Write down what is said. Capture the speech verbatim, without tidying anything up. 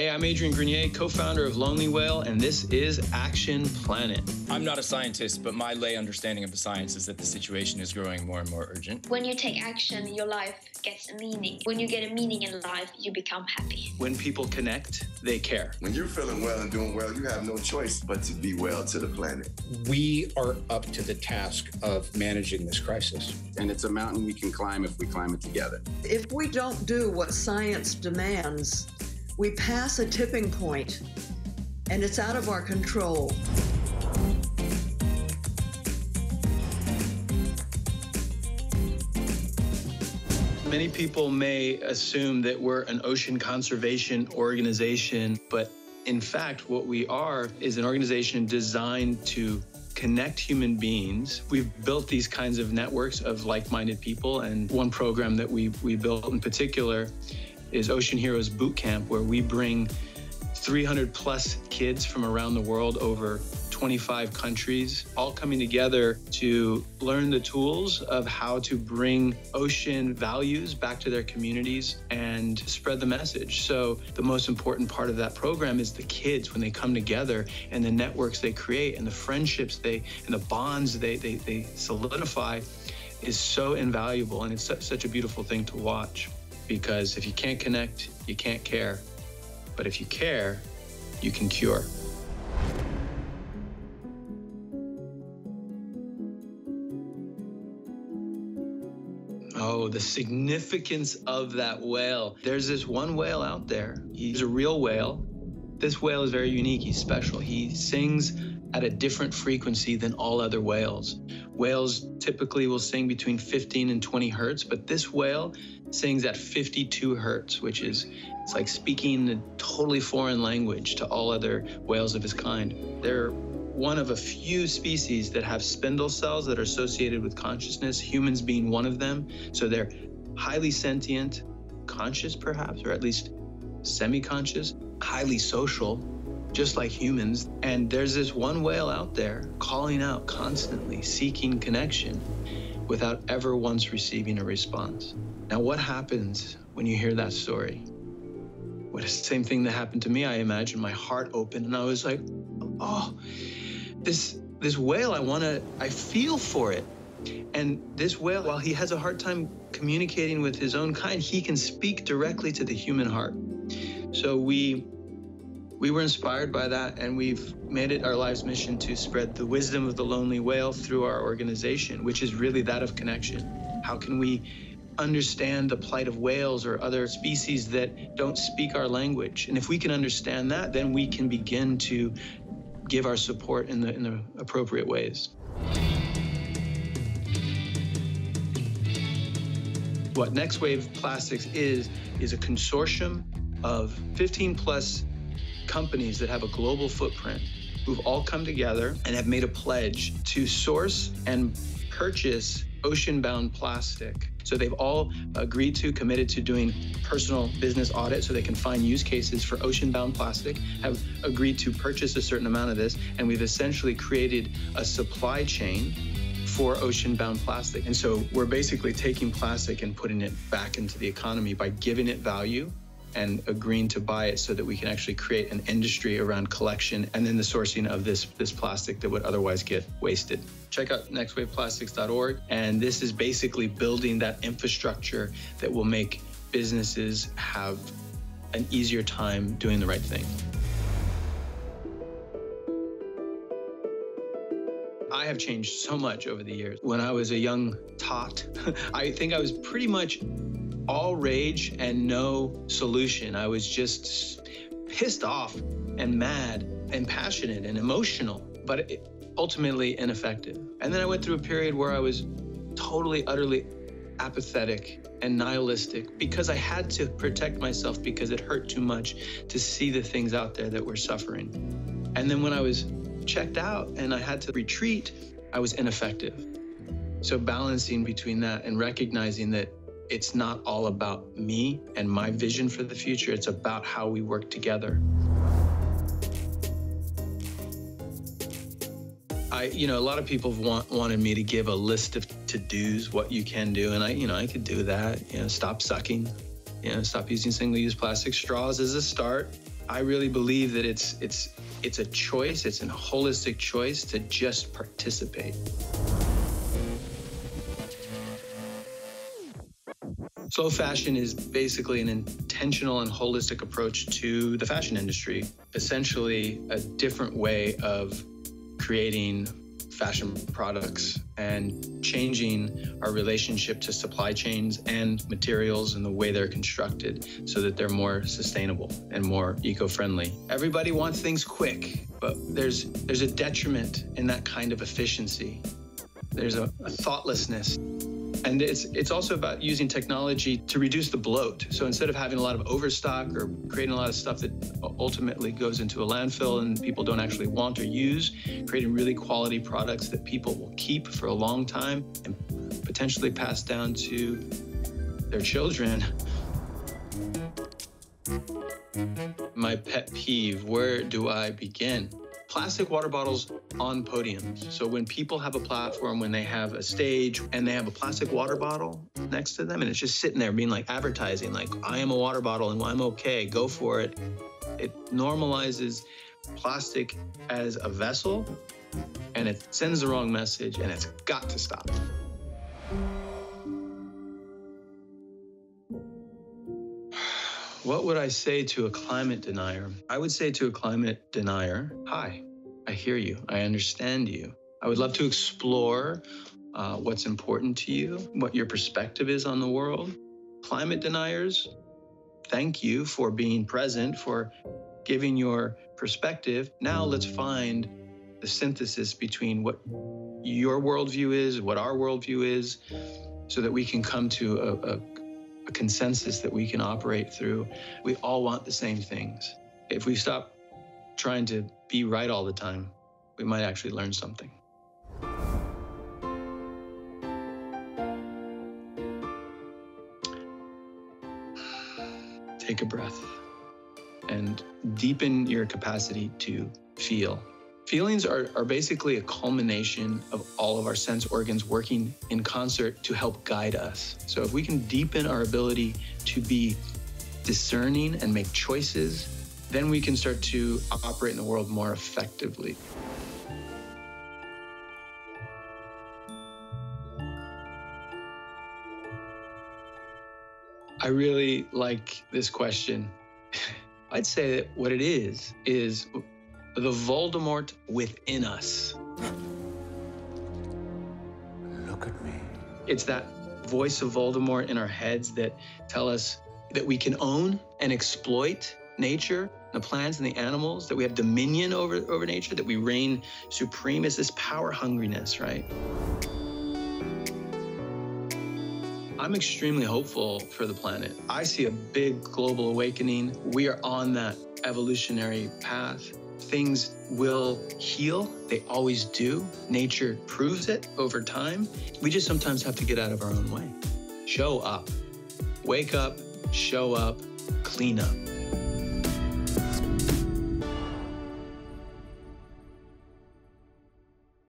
Hey, I'm Adrian Grenier, co-founder of Lonely Whale, and this is Action Planet. I'm not a scientist, but my lay understanding of the science is that the situation is growing more and more urgent. When you take action, your life gets a meaning. When you get a meaning in life, you become happy. When people connect, they care. When you're feeling well and doing well, you have no choice but to be well to the planet. We are up to the task of managing this crisis. And it's a mountain we can climb if we climb it together. If we don't do what science demands, we pass a tipping point, and it's out of our control. Many people may assume that we're an ocean conservation organization, but in fact, what we are is an organization designed to connect human beings. We've built these kinds of networks of like-minded people, and one program that we, we built in particular is Ocean Heroes Bootcamp, where we bring three hundred plus kids from around the world, over twenty-five countries, all coming together to learn the tools of how to bring ocean values back to their communities and spread the message. So the most important part of that program is the kids when they come together and the networks they create and the friendships they and the bonds they, they, they solidify is so invaluable, and it's such a beautiful thing to watch. Because if you can't connect, you can't care. But if you care, you can cure. Oh, the significance of that whale. There's this one whale out there. He's a real whale. This whale is very unique. He's special. He sings at a different frequency than all other whales. Whales typically will sing between fifteen and twenty hertz, but this whale sings at fifty-two hertz, which is, it's like speaking a totally foreign language to all other whales of his kind. They're one of a few species that have spindle cells that are associated with consciousness, humans being one of them. So they're highly sentient, conscious perhaps, or at least semi-conscious, highly social, just like humans. And there's this one whale out there calling out constantly, seeking connection without ever once receiving a response. Now, what happens when you hear that story? Well, the same thing that happened to me. I imagine my heart opened and I was like, oh, this, this whale, I wanna, I feel for it. And this whale, while he has a hard time communicating with his own kind, he can speak directly to the human heart. So we, We were inspired by that, and we've made it our life's mission to spread the wisdom of the Lonely Whale through our organization, which is really that of connection. How can we understand the plight of whales or other species that don't speak our language? And if we can understand that, then we can begin to give our support in the, in the appropriate ways. What Next Wave Plastics is, is a consortium of fifteen plus companies that have a global footprint who've all come together and have made a pledge to source and purchase ocean-bound plastic. So they've all agreed to, committed to doing personal business audits so they can find use cases for ocean-bound plastic, have agreed to purchase a certain amount of this, and we've essentially created a supply chain for ocean-bound plastic. And so we're basically taking plastic and putting it back into the economy by giving it value and agreeing to buy it so that we can actually create an industry around collection and then the sourcing of this, this plastic that would otherwise get wasted. Check out next wave plastics dot org, and this is basically building that infrastructure that will make businesses have an easier time doing the right thing. I have changed so much over the years. When I was a young tot, I think I was pretty much all rage and no solution. I was just pissed off and mad and passionate and emotional, but ultimately ineffective. And then I went through a period where I was totally, utterly apathetic and nihilistic because I had to protect myself because it hurt too much to see the things out there that were suffering. And then when I was checked out and I had to retreat, I was ineffective. So balancing between that and recognizing that it's not all about me and my vision for the future. It's about how we work together. I, you know, a lot of people want, wanted me to give a list of to-dos, what you can do, and I, you know, I could do that. You know, stop sucking. You know, stop using single-use plastic straws as a start. I really believe that it's, it's, it's a choice, it's a holistic choice to just participate. Slow fashion is basically an intentional and holistic approach to the fashion industry. Essentially, a different way of creating fashion products and changing our relationship to supply chains and materials and the way they're constructed so that they're more sustainable and more eco-friendly. Everybody wants things quick, but there's, there's a detriment in that kind of efficiency. There's a, a thoughtlessness. And it's, it's also about using technology to reduce the bloat. So instead of having a lot of overstock or creating a lot of stuff that ultimately goes into a landfill and people don't actually want or use, creating really quality products that people will keep for a long time and potentially pass down to their children. My pet peeve, where do I begin? Plastic water bottles on podiums. So when people have a platform, when they have a stage and they have a plastic water bottle next to them and it's just sitting there being like advertising, like I am a water bottle and I'm okay, go for it. It normalizes plastic as a vessel and it sends the wrong message and it's got to stop. What would I say to a climate denier? I would say to a climate denier, hi, I hear you, I understand you. I would love to explore uh, what's important to you, what your perspective is on the world. Climate deniers, thank you for being present, for giving your perspective. Now let's find the synthesis between what your worldview is, what our worldview is, so that we can come to a, a A consensus that we can operate through. We all want the same things. If we stop trying to be right all the time, we might actually learn something. Take a breath and deepen your capacity to feel. Feelings are, are basically a culmination of all of our sense organs working in concert to help guide us. So if we can deepen our ability to be discerning and make choices, then we can start to operate in the world more effectively. I really like this question. I'd say that what it is, is the Voldemort within us. Look at me. It's that voice of Voldemort in our heads that tell us that we can own and exploit nature, the plants and the animals, that we have dominion over, over nature, that we reign supreme. It's this power hungriness, right? I'm extremely hopeful for the planet. I see a big global awakening. We are on that evolutionary path. Things will heal. They always do. Nature proves it over time. We just sometimes have to get out of our own way. Show up. Wake up, show up, clean up.